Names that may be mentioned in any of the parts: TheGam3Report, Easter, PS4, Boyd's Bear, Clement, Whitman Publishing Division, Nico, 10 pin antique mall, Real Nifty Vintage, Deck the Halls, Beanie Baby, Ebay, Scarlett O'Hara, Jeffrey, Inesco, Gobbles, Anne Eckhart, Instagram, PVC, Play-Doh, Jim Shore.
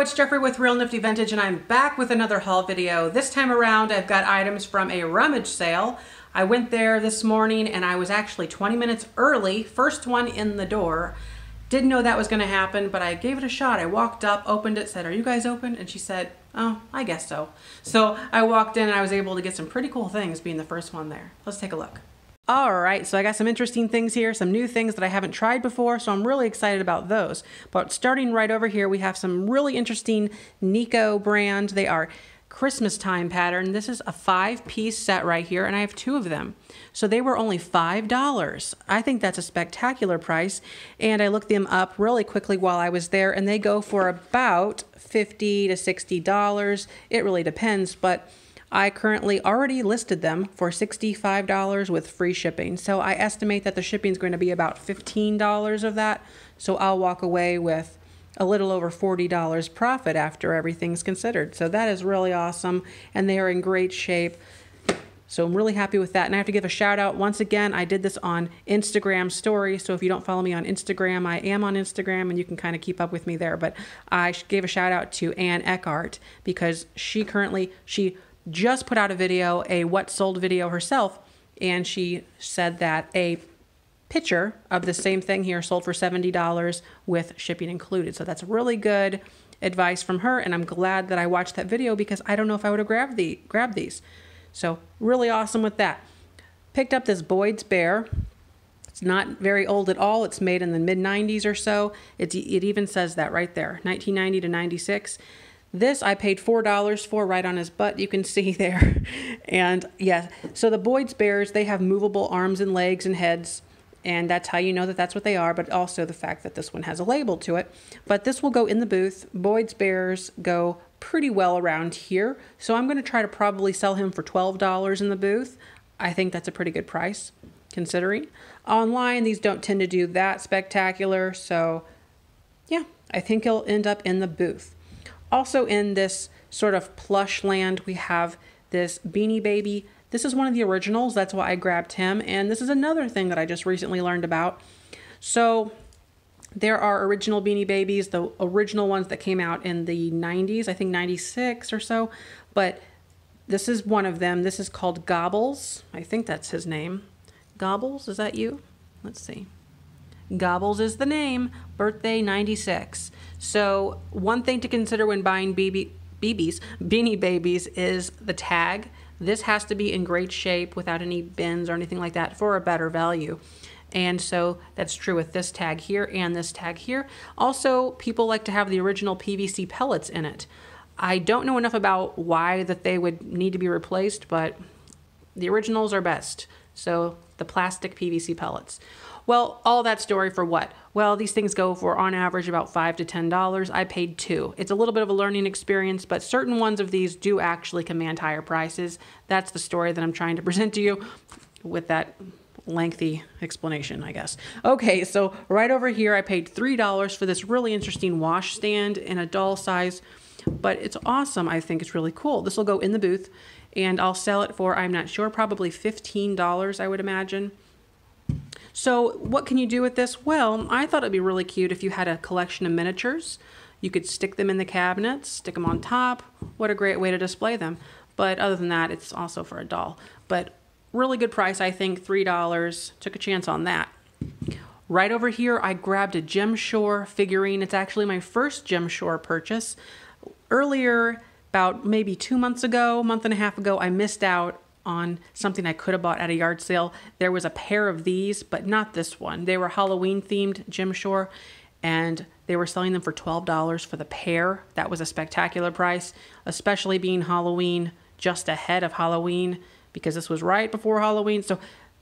it's Jeffrey with Real Nifty Vintage, and I'm back with another haul video. This time around, I've got items from a rummage sale. I went there this morning, and I was actually 20 minutes early, first one in the door. Didn't know that was going to happen, but I gave it a shot. I walked up, opened it, said, "Are you guys open?" And she said, "Oh, I guess so." So I walked in, and I was able to get some pretty cool things being the first one there. Let's take a look. All right, so I got some interesting things here, some new things that I haven't tried before, so I'm really excited about those. But starting right over here, we have some really interesting Nico brand. They are Christmas time pattern. This is a 5-piece set right here, and I have 2 of them. So they were only $5. I think that's a spectacular price, and I looked them up really quickly while I was there, and they go for about $50 to $60. It really depends, but I currently already listed them for $65 with free shipping. So I estimate that the shipping is going to be about $15 of that. So I'll walk away with a little over $40 profit after everything's considered. So that is really awesome. And they are in great shape. So I'm really happy with that. And I have to give a shout out once again. I did this on Instagram story. So if you don't follow me on Instagram, I am on Instagram and you can kind of keep up with me there. But I gave a shout out to Anne Eckhart because she just put out a video, a what sold video herself, and she said that a picture of the same thing here sold for $70 with shipping included. So that's really good advice from her, and I'm glad that I watched that video because I don't know if I would have grabbed these. So really awesome with that. Picked up this Boyd's Bear. It's not very old at all. It's made in the mid-90s or so. It even says that right there, 1990 to 96. This I paid $4 for right on his butt, you can see there. And yeah, so the Boyd's Bears, they have movable arms and legs and heads. And that's how you know that that's what they are, but also the fact that this one has a label to it. But this will go in the booth. Boyd's Bears go pretty well around here. So I'm going to try to probably sell him for $12 in the booth. I think that's a pretty good price considering. Online, these don't tend to do that spectacular. So yeah, I think he'll end up in the booth. Also in this sort of plush land, we have this Beanie Baby. This is one of the originals. That's why I grabbed him. And this is another thing that I just recently learned about. So there are original Beanie Babies, the original ones that came out in the 90s, I think 96 or so. But this is one of them. This is called Gobbles. I think that's his name. Gobbles, is that you? Let's see. Gobbles is the name, birthday 96. So one thing to consider when buying Beanie Babies is the tag. This has to be in great shape without any bends or anything like that for a better value. And so that's true with this tag here and this tag here. Also, people like to have the original PVC pellets in it. I don't know enough about why that they would need to be replaced, but the originals are best. So the plastic PVC pellets. Well, all that story for what? Well, these things go for, on average, about $5 to $10. I paid $2. It's a little bit of a learning experience, but certain ones of these do actually command higher prices. That's the story that I'm trying to present to you with that lengthy explanation, I guess. Okay, so right over here, I paid $3 for this really interesting washstand in a doll size, but it's awesome. I think it's really cool. This will go in the booth, and I'll sell it for, I'm not sure, probably $15, I would imagine. So what can you do with this? Well, I thought it'd be really cute if you had a collection of miniatures. You could stick them in the cabinets, stick them on top. What a great way to display them. But other than that, it's also for a doll. But really good price, I think, $3. Took a chance on that. Right over here, I grabbed a Jim Shore figurine. It's actually my first Jim Shore purchase. Earlier, about maybe 2 months ago, month and a half ago, I missed out on something I could have bought at a yard sale. There was a pair of these, but not this one. They were Halloween themed Jim Shore, and they were selling them for $12 for the pair. That was a spectacular price, especially being Halloween, just ahead of Halloween, because this was right before Halloween. So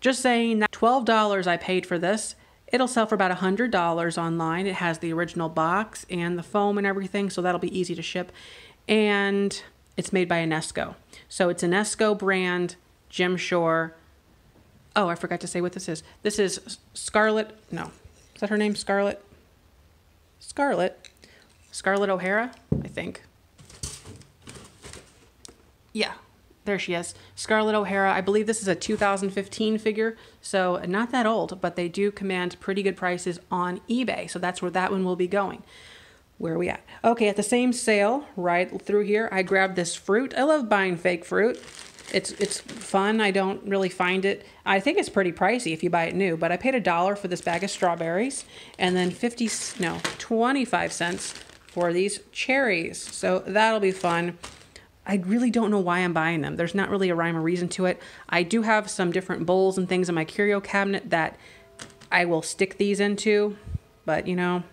just saying that $12 I paid for this. It'll sell for about $100 online. It has the original box and the foam and everything, so that'll be easy to ship. And it's made by Inesco. So it's Inesco brand, Jim Shore. Oh, I forgot to say what this is. This is Scarlett, no, is that her name? Scarlett? Scarlett O'Hara, I think. Yeah, there she is. Scarlett O'Hara, I believe this is a 2015 figure. So not that old, but they do command pretty good prices on eBay. So that's where that one will be going. Where are we at? Okay, at the same sale, right through here, I grabbed this fruit. I love buying fake fruit. It's fun. I don't really find it. I think it's pretty pricey if you buy it new, but I paid $1 for this bag of strawberries and then 25 cents for these cherries. So that'll be fun. I really don't know why I'm buying them. There's not really a rhyme or reason to it. I do have some different bowls and things in my curio cabinet that I will stick these into, but you know,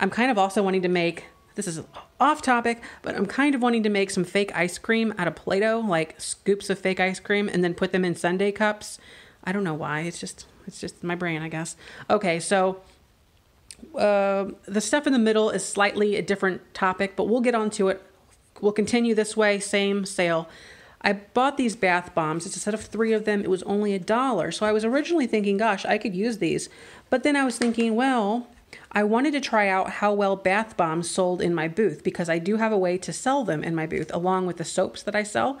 I'm kind of also wanting to make, this is off topic, but I'm kind of wanting to make some fake ice cream out of Play-Doh, like scoops of fake ice cream, and then put them in sundae cups. I don't know why. It's just my brain, I guess. Okay, so the stuff in the middle is slightly a different topic, but we'll get onto it. We'll continue this way. Same sale. I bought these bath bombs. It's a set of 3 of them. It was only $1. So I was originally thinking, gosh, I could use these. But then I was thinking, well, I wanted to try out how well bath bombs sold in my booth, because I do have a way to sell them in my booth along with the soaps that I sell.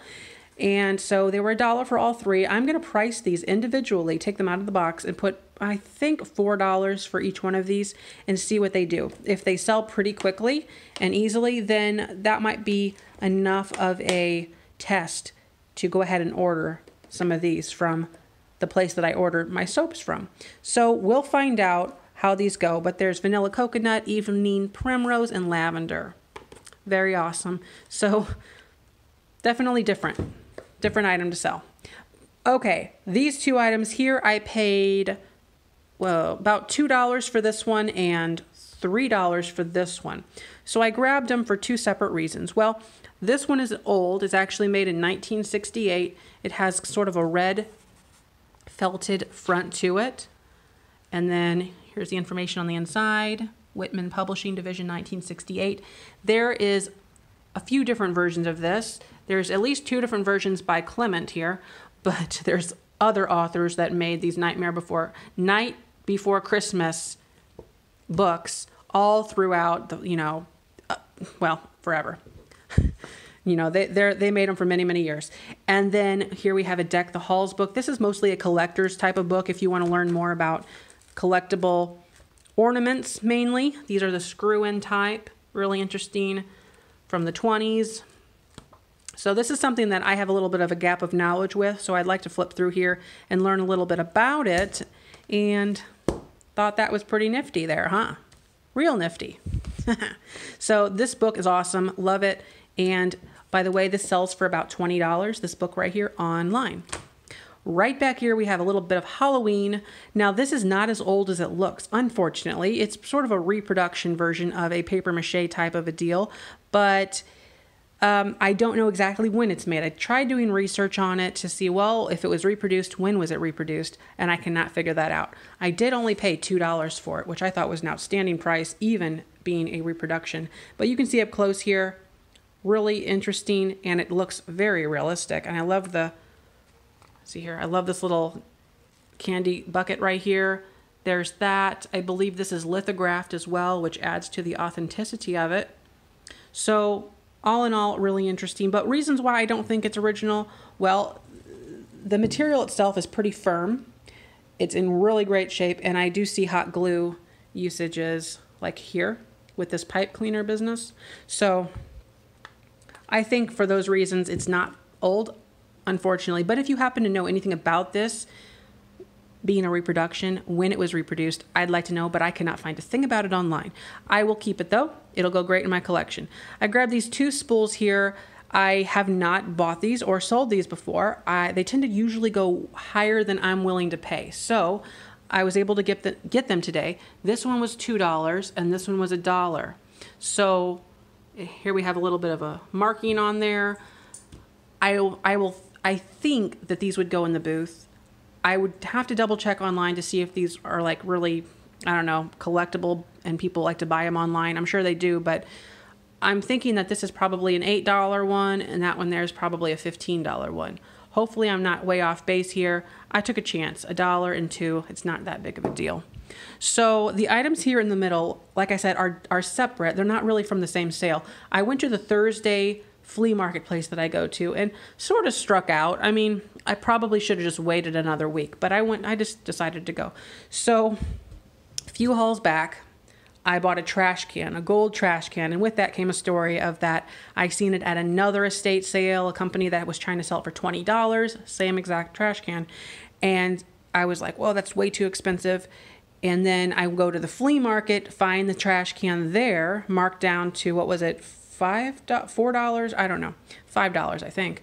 And so they were $1 for all 3. I'm going to price these individually, take them out of the box and put, I think, $4 for each one of these and see what they do. If they sell pretty quickly and easily, then that might be enough of a test to go ahead and order some of these from the place that I ordered my soaps from. So we'll find out how these go, but there's vanilla coconut, evening primrose, and lavender. Very awesome. So definitely different item to sell. Okay, these 2 items here, I paid, well, about $2 for this one and $3 for this one. So I grabbed them for 2 separate reasons. Well, this one is old. It's actually made in 1968. It has sort of a red felted front to it. And then here's the information on the inside. Whitman Publishing Division, 1968. There is a few different versions of this. There's at least 2 different versions by Clement here, but there's other authors that made these Night Before Christmas books all throughout the, you know, well, forever. You know, they made them for many, many years. And then here we have a Deck the Halls book. This is mostly a collector's type of book if you want to learn more about collectible ornaments mainly. These are the screw-in type, really interesting, from the 20s. So this is something that I have a little bit of a gap of knowledge with, so I'd like to flip through here and learn a little bit about it, and thought that was pretty nifty there, huh? Real nifty. So this book is awesome. Love it. And by the way, this sells for about $20, this book right here online. Right back here, we have a little bit of Halloween. Now, this is not as old as it looks, unfortunately. It's sort of a reproduction version of a papier-mâché type of a deal, but I don't know exactly when it's made. I tried doing research on it to see, well, if it was reproduced, when was it reproduced? And I cannot figure that out. I did only pay $2 for it, which I thought was an outstanding price, even being a reproduction. But you can see up close here, really interesting, and it looks very realistic. And I love the... see here, I love this little candy bucket right here. There's that. I believe this is lithographed as well, which adds to the authenticity of it. So all in all, really interesting. But reasons why I don't think it's original, well, the material itself is pretty firm. It's in really great shape, and I do see hot glue usages like here with this pipe cleaner business. So I think for those reasons, it's not old, unfortunately. But if you happen to know anything about this being a reproduction, when it was reproduced, I'd like to know, but I cannot find a thing about it online. I will keep it though. It'll go great in my collection. I grabbed these 2 spools here. I have not bought these or sold these before. They tend to usually go higher than I'm willing to pay. So I was able to get them today. This one was $2 and this one was $1. So here we have a little bit of a marking on there. I think that these would go in the booth. I would have to double check online to see if these are like really, I don't know, collectible and people like to buy them online. I'm sure they do, but I'm thinking that this is probably an $8 one and that one there is probably a $15 one. Hopefully I'm not way off base here. I took a chance, $1 and $2. It's not that big of a deal. So the items here in the middle, like I said, are separate. They're not really from the same sale. I went to the Thursday flea marketplace that I go to and sort of struck out. I mean, I probably should have just waited another week, but I just decided to go. So a few hauls back, I bought a trash can, a gold trash can, and with that came a story of that I seen it at another estate sale, a company that was trying to sell it for $20, same exact trash can, and I was like, well, that's way too expensive. And then I go to the flea market, find the trash can there, marked down to, what was it, $4? I don't know, $5, I think.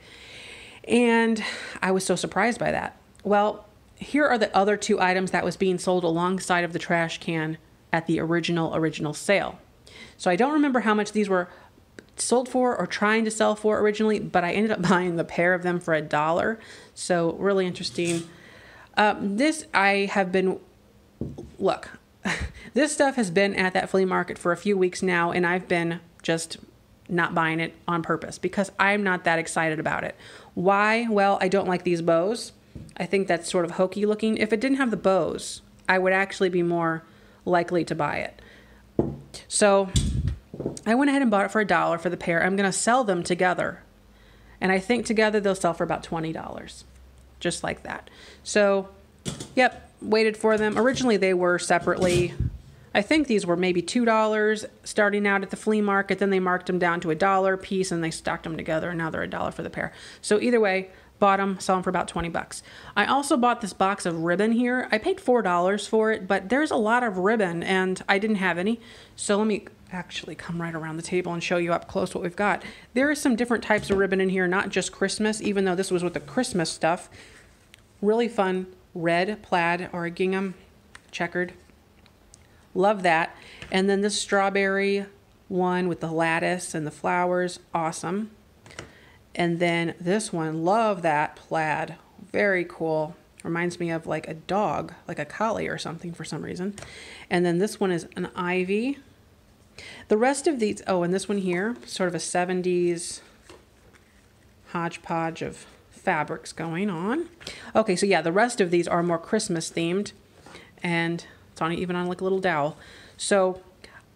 And I was so surprised by that. Well, here are the other two items that was being sold alongside of the trash can at the original sale. So I don't remember how much these were sold for or trying to sell for originally, but I ended up buying the pair of them for $1. So really interesting. This I have been, look, this stuff has been at that flea market for a few weeks now, and I've been just not buying it on purpose because I'm not that excited about it. Why? Well, I don't like these bows. I think that's sort of hokey looking. If it didn't have the bows, I would actually be more likely to buy it. So I went ahead and bought it for $1 for the pair. I'm going to sell them together, and I think together they'll sell for about $20, just like that. So, yep, waited for them. Originally they were separately, I think these were maybe $2 starting out at the flea market. Then they marked them down to $1 a piece, and they stacked them together, and now they're $1 for the pair. So either way, bought them, saw them for about 20 bucks. I also bought this box of ribbon here. I paid $4 for it, but there's a lot of ribbon and I didn't have any. So let me actually come right around the table and show you up close what we've got. There is some different types of ribbon in here, not just Christmas, even though this was with the Christmas stuff. Really fun red plaid or a gingham checkered. Love that. And then this strawberry one with the lattice and the flowers, awesome. And then this one, love that plaid, very cool. Reminds me of like a dog, like a collie or something for some reason. And then this one is an ivy. The rest of these, oh, and this one here, sort of a 70s hodgepodge of fabrics going on. Okay, so yeah, the rest of these are more Christmas themed, and it's on even on like a little dowel. So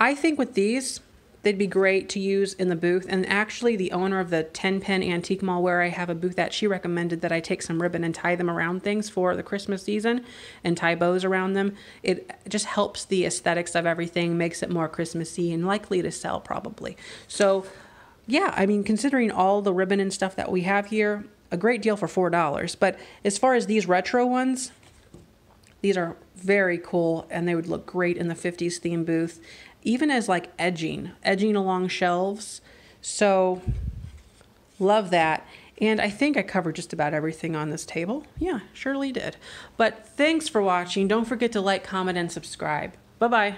I think with these, they'd be great to use in the booth. And actually the owner of the 10 pin antique mall where I have a booth at, she recommended that I take some ribbon and tie them around things for the Christmas season and tie bows around them. It just helps the aesthetics of everything, makes it more Christmassy and likely to sell probably. So yeah, I mean, considering all the ribbon and stuff that we have here, a great deal for $4. But as far as these retro ones, these are very cool and they would look great in the 50s theme booth, even as like edging along shelves. So love that. And I think I covered just about everything on this table. Yeah, surely did. But thanks for watching. Don't forget to like, comment, and subscribe. Bye-bye.